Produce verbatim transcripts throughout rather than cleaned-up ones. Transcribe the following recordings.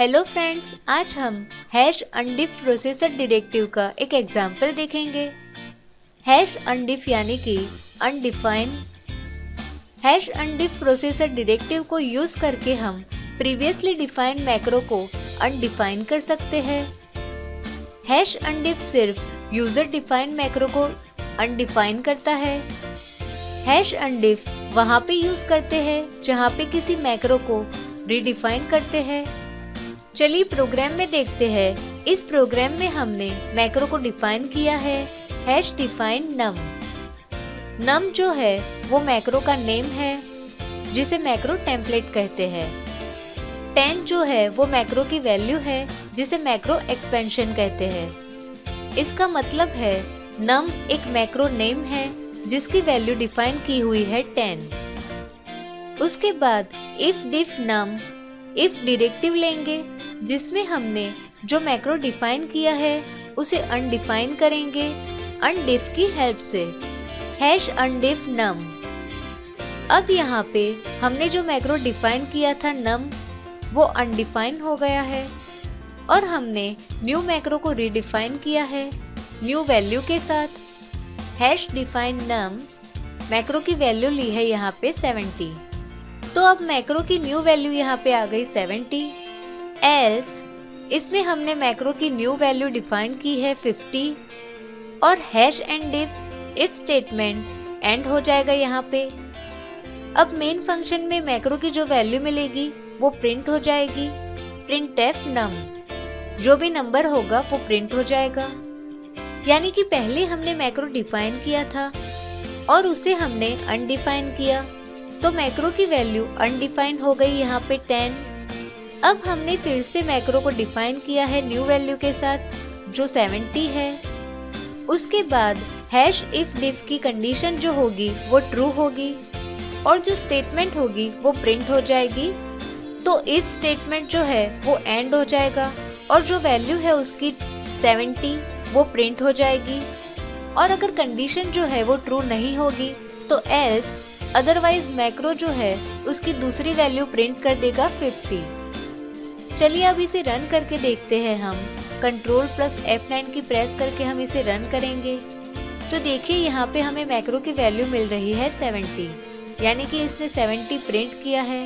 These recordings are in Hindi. हेलो फ्रेंड्स, आज हम हैश अनडिफ प्रोसेसर डिरेक्टिव का एक एग्जाम्पल देखेंगे। हैश अनडिफ यानी कि undefine. Hash undef processor directive को यूज करके हम प्रीवियसली डिफाइन मैक्रो को अनडिफाइन कर सकते हैं। हैश अनडिफ सिर्फ यूजर डिफाइन मैक्रो को अनडिफाइन करता है। हैश अनडिफ वहाँ पे यूज करते हैं जहाँ पे किसी मैक्रो को रीडिफाइन करते हैं। चलिए प्रोग्राम में देखते हैं। इस प्रोग्राम में हमने मैक्रो को डिफाइन किया है हैश डिफाइन नम। नम जो है वो मैक्रो का नेम है जिसे मैक्रो टेम्पलेट कहते हैं। टेन जो है वो मैक्रो की वैल्यू है जिसे मैक्रो एक्सपेंशन कहते हैं। इसका मतलब है नम एक मैक्रो नेम है जिसकी वैल्यू डिफाइन की हुई है टेन। उसके बाद if def num if directive लेंगे जिसमें हमने जो मैक्रो डिफाइन किया है उसे अनडिफाइन करेंगे अनडिफ की हेल्प से हैश अनडिफ नम। अब यहाँ पे हमने जो मैक्रो डिफाइन किया था नम वो अनडिफाइन हो गया है और हमने न्यू मैक्रो को रीडिफाइन किया है न्यू वैल्यू के साथ हैश डिफाइन नम। मैक्रो की वैल्यू ली है यहाँ पे सेवेंटी, तो अब मैक्रो की न्यू वैल्यू यहाँ पे आ गई सेवेंटी। एल्स इसमें हमने मैक्रो की न्यू वैल्यू डिफाइन की है फिफ्टी और hash end if if statement end हो जाएगा यहाँ पे। अब मेन फंक्शन में मैक्रो की जो वैल्यू मिलेगी वो प्रिंट हो जाएगी प्रिंट एफ नम। जो भी नंबर होगा वो प्रिंट हो जाएगा। यानी कि पहले हमने मैक्रो डिफाइन किया था और उसे हमने अनडिफाइन किया, तो मैक्रो की वैल्यू अनडिफाइन हो गई यहाँ पे टेन। अब हमने फिर से मैक्रो को डिफाइन किया है न्यू वैल्यू के साथ जो सेवेंटी है। उसके बाद हैश इफ डिफ की कंडीशन जो होगी वो ट्रू होगी और जो स्टेटमेंट होगी वो प्रिंट हो जाएगी। तो इफ स्टेटमेंट जो है वो एंड हो जाएगा और जो वैल्यू है उसकी सेवेंटी वो प्रिंट हो जाएगी। और अगर कंडीशन जो है वो ट्रू नहीं होगी तो एल्स, अदरवाइज मैक्रो जो है उसकी दूसरी वैल्यू प्रिंट कर देगा फिफ्टी। चलिए अब इसे रन करके देखते हैं। हम कंट्रोल प्लस एफ नाइन की प्रेस करके हम इसे रन करेंगे तो देखिए यहाँ पे हमें मैक्रो की वैल्यू मिल रही है सेवेंटी, यानी कि इसने सेवेंटी प्रिंट किया है।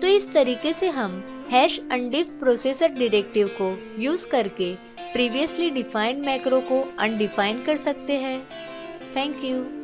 तो इस तरीके से हम हैश अनडिफ प्रोसेसर डिरेक्टिव को यूज करके प्रीवियसली डिफाइंड मैक्रो को अनडिफाइन कर सकते हैं। Thank you.